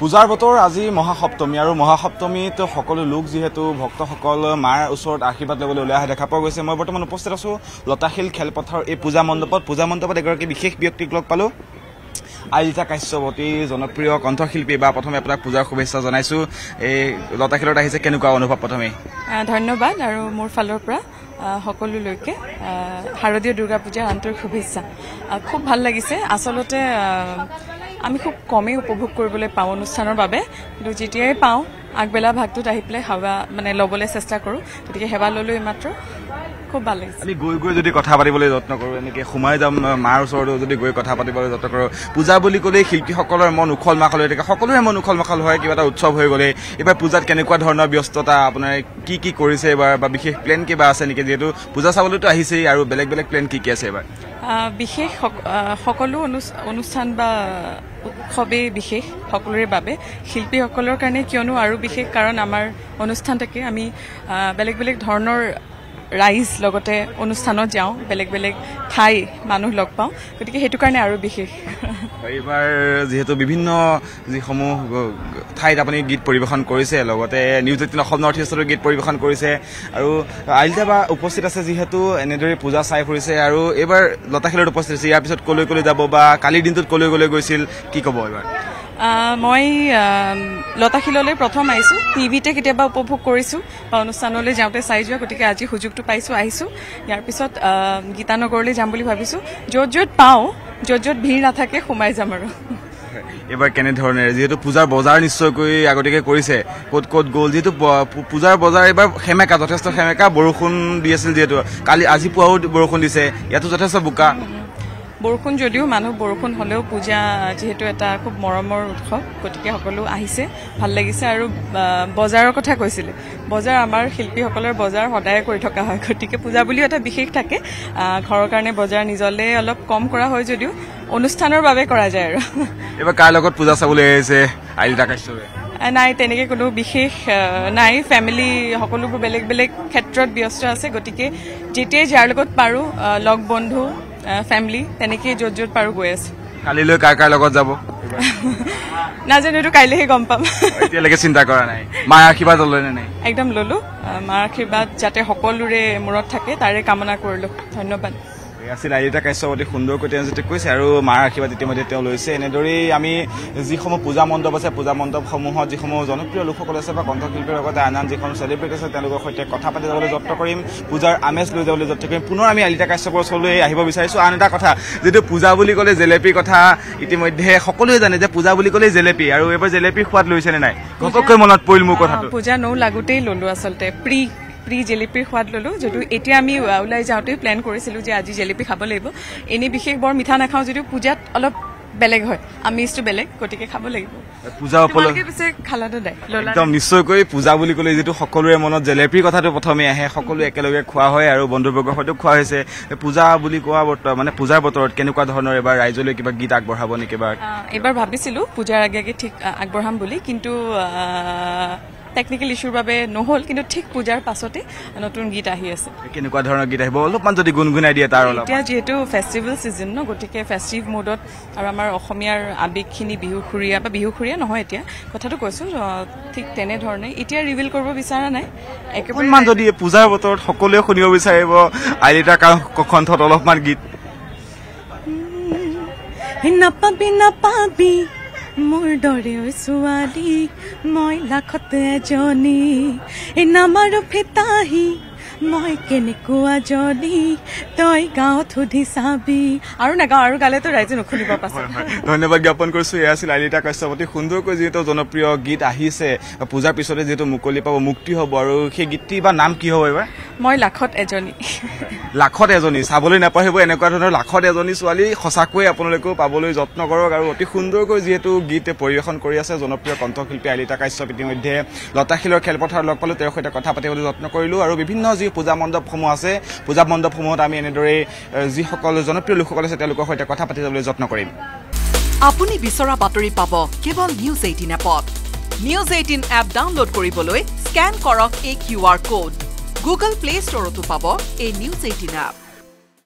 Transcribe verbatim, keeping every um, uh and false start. पूजार बतर आज महासप्तमी और महासप्तमी सको लोक जीतु भक्त मार ऊर आशीर्वाद ऊलिया देखा पा गई। मैं बर्तमान उपस्थित आसो लताशिल खेलपथार यह पूजा मंडपत। पूजा मंडपत एगराकी विशेष व्यक्तिक लग पालो आलिता काश्यप, अति जनप्रिय कण्ठशिल्पी। प्रथम अपना पूजार शुभेच्छा जानाइছো। लताशिल केनेকুৱা अनुभव? प्रथम धन्यवाद और मोर फाলৰ পৰা সকলোলৈকে শারদীয় दुर्गा पूजार आंतरिक शुभेच्छा। खूब ভাল লাগিছে। আসলতে आम खूब कमे उपभोग पाँव अनुष्ठान कि जेटियाई पाँव आगबेला भाग तो आई पे सेवा मैं लबले चेष्टा करूँ गए सेवा ललो मात्र खूब भल लगे। गई गई जो कथा पाती यत्न करूँ सोमाय जा मार ऊर जो गई कथा पाती यत्न करूँ। पूजा कई शिल्पी मन उखल माखल सकोरे मन उखल माखल है क्या उत्सव हो गए। यार पूजा केनेकुवा व्यस्तता अपना की कि विशेष प्लेन क्या आसे निकी जी पूजा चावल तो और बेलेग बेलेग प्लेन की आए বিশেষ সকলো অনুষ্ঠান বা উৎসৱে বিশেষ সকলোৰে বাবে শিল্পীসকলৰ কাৰণে কিয়নো আৰু বিশেষ কাৰণ আমাৰ অনুষ্ঠানটাকে আমি বেলেগ বেলেগ ধৰণৰ ৰাইজ লগতে অনুষ্ঠানত যাওঁ, বেলেগ বেলেগ ঠাই মানুহ লগ পাওঁ, গতিকে হেতু কাৰণে আৰু বিশেষ। এইবাৰ যেহেতু বিভিন্ন যিসমূহ ঠাইত আপুনি গীত পৰিবেশন কৰিছে লগতে নিউজ এইটিন অসম নৰ্থ ইষ্টৰ গীত পৰিবেশন কৰিছে আৰু আলিতা বা উপস্থিত আছে যেহেতু এনেদৰে পূজা চাই ফুৰিছে আৰু এইবাৰ লতাশিলৰ উপস্থিত আছে। ইয়াৰ পিছত কলৈ কলৈ যাব বা কালিৰ দিনটোত কলৈ কলৈ গৈছিল কি ক'ব? এইবাৰ মই লতাশিললৈ প্ৰথম আইছো, টিভিতে কেতিয়াবা উপভোগ কৰিছো, অনুষ্ঠানলৈ যাওঁতে চাই যোৱা, গতিকে আজি সুযোগটো পাইছো আইছো। ইয়াৰ পিছত গীতানগৰলৈ যাম বুলি ভাবিছো। য'ত য'ত পাওঁ, য'ত য'ত ভিৰ নাথাকে সোমাই যাম আৰু। এবাৰ কেনে ধৰণে যেহেতু পূজাৰ বজাৰ নিশ্চয়কৈ আগতেকে কৰিছে, ক'ত ক'ত গ'ল? যেহেতু পূজাৰ বজাৰ এবাৰ হেমেকা, যথেষ্ট হেমেকা বৰষুণ দি আছিল, যেহেতু কালি আজি পুৱাও বৰষুণ দিছে, ইয়াতো যথেষ্ট বোকা। বৰষুণ যদিও মানুহ বৰষুণ হলেও পূজা যেহেতু এটা খুব মৰমৰ উৎসৱ, গতিকে সকলো আহিছে, ভাল লাগিছে। আৰু বজাৰৰ কথা কৈছিলে, বজাৰ আমাৰ শিল্পীসকলৰ বজাৰ সদায় কৰি থকা হয়, গতিকে পূজা বুলিও এটা বিশেষ থাকে। ঘৰৰ কাৰণে বজাৰ নিজলে অলপ কম কৰা হয় যদিও অনুষ্ঠানৰ বাবে কৰা যায়। আৰু এবাৰ কাৰ লগত পূজা চাবলৈ আহিছে আলিতা কাশ্যপে? নাই, তেনেকৈ কোনো বিশেষ নাই, ফ্যামিলি সকলোবোৰ বেলেগ বেলেগ ক্ষেত্ৰত ব্যস্ত আছে, গতিকে যেতিয়াই যাৰ লগত পাৰো লগ বন্ধু ফ্যামিলি তেনেকে য'ত য'ত পাৰো গৈ আছে। কালিলৈ কাৰ কাৰ লগত যাব নাজানো, এইটো কাইলৈহে গম পাম। এতিয়ালৈকে চিন্তা কৰা নাই। মাৰ আশীৰ্বাদ ললে নাই? একদম ললো। মাৰ আশীৰ্বাদ যাতে সকলোৰে মূৰত থাকে তাৰে কামনা কৰিলো। ধন্যবাদ। আছিল আলিতা কাশ্যপ, অতি সুন্দৰকৈ তেওঁ যেতিয়া কৈছে আৰু মাৰ আশীৰ্বাদ ইতিমধ্যে তেওঁ লৈছে। এনেদৰেই আমি যিসমূহ পূজা মণ্ডপ আছে, পূজা মণ্ডপসমূহত যিসমূহ জনপ্ৰিয় লোকসকল আছে বা কণ্ঠশিল্পীৰ লগতে আন আন যিসমূহ চেলিব্ৰেট আছে তেওঁলোকৰ সৈতে কথা পাতি যাবলৈ যত্ন কৰিম, পূজাৰ আমেজ লৈ যাবলৈ যত্ন কৰিম। পুনৰ আমি আলিতা কাশ্যপৰ ওচৰলৈ আহিব বিচাৰিছোঁ। আন এটা কথা, যিটো পূজা বুলি ক'লে জেলেপীৰ কথা ইতিমধ্যে সকলোৱে জানে যে পূজা বুলি ক'লে জেলেপী, আৰু এইবাৰ জেলেপীৰ সোৱাদ লৈছেনে নাই? ঘপককৈ মনত পৰিল মোৰ কথাটো। পূজা নৌ লাগোতেই ললো, আচলতে প্ৰি প্ৰি জেলেপিৰ সোৱাদ ললো। যদিও এতিয়া আমি ওলাই যাওঁতে প্লেন কৰিছিলোঁ যে আজি জেলেপি খাব লাগিব, এনেই বিশেষ বৰ মিঠা নাখাওঁ যদিও পূজাত অলপ বেলেগ হয়, আমিজটো বেলেগ, গতিকে খাব লাগিব। পূজা উপলক্ষে পিছে খালা দাদাই একদম নিশ্চয়কৈ পূজা বুলি ক'লে যিটো সকলোৰে মনত জেলেপিৰ কথাটো প্ৰথমে আহে, সকলো একেলগে খোৱা হয় আৰু বন্ধুবৰ্গৰ সৈতে খোৱা হৈছে। পূজা বুলি কোৱা বতৰ মানে পূজাৰ বতৰত কেনেকুৱা ধৰণৰ এবাৰ ৰাইজলৈ কিবা গীত আগবঢ়াব নেকি? এবাৰ ভাবিছিলোঁ পূজাৰ আগে আগে ঠিক আগবঢ়াম বুলি, কিন্তু টেকনিকেল ইস্যুৰ বাবে নহল। কিন্তু ঠিক পূজাৰ পাছতে নতুন গীত আহি আছে। কেনেকুৱা ধৰণৰ গীত আহিব অলপমান যদি গুণগুণাই দিয়ে তাৰ অলপ? এতিয়া যিহেতু ফেষ্টিভেল ছিজন ন, গতিকে ফেষ্টিভ মুডত আৰু আমাৰ অসমীয়াৰ আবেগখিনি বিহুখুৰীয়া বা বিহুখুৰীয়া নহয় এতিয়া কথাটো কৈছোঁ, ঠিক তেনেধৰণে এতিয়া ৰিভিল কৰিব বিচাৰা নাই একেবাৰে। যদি পূজাৰ বতৰত সকলোৱে শুনিব বিচাৰিব আলিতা কণ্ঠত অলপমান গীত, নাপাবি নাপাবি মোৰ দৰে ছোৱালী মই লাখত এজনী, এই নামাৰ ফেতাহি মই কেনেকুৱা জনী তই গাঁৱত সুধি চাবি। আৰু নাগাওঁ আৰু গালেতো ৰাইজে নুশুনিব পাছত। ধন্যবাদ জ্ঞাপন কৰিছোঁ। এয়া আছিল আলিতা কাশ্যপ। অতি সুন্দৰকৈ যিহেতু জনপ্ৰিয় গীত আহিছে, পূজাৰ পিছতে যিহেতু মুকলি পাব, মুক্তি হ'ব, আৰু সেই গীতটি বা নাম কি হ'ব এইবাৰ? মই লাখত এজনী। লাখত এজনী চাবলৈ নাপাহৰিব। এনেকুৱা ধৰণৰ লাখত এজনী ছোৱালী সঁচাকৈ আপোনালোকেও পাবলৈ যত্ন কৰক। আৰু অতি সুন্দৰকৈ যিহেতু গীত পৰিৱেশন কৰি আছে জনপ্ৰিয় কণ্ঠশিল্পী আলিতা কাশ্যপ। ইতিমধ্যে লতাশিলৰ খেলপথাৰ লগ পালোঁ, তেওঁৰ সৈতে কথা পাতিবলৈ যত্ন কৰিলোঁ। আৰু বিভিন্ন যি পূজা মণ্ডপসমূহ আছে, পূজা মণ্ডপসমূহত আমি এনেদৰে যিসকল জনপ্ৰিয় লোকসকল আছে তেওঁলোকৰ সৈতে কথা পাতি যাবলৈ যত্ন কৰিম। আপুনি বিচৰা বাতৰি পাব কেৱল নিউজ এইটিন এপত। নিউজ এইটিন এপ ডাউনলোড কৰিবলৈ স্ক্যান কৰক এই কিউআৰ কোড। গুগল প্লে ষ্টৰতো পাব এই নিউজ এইটিন এপ।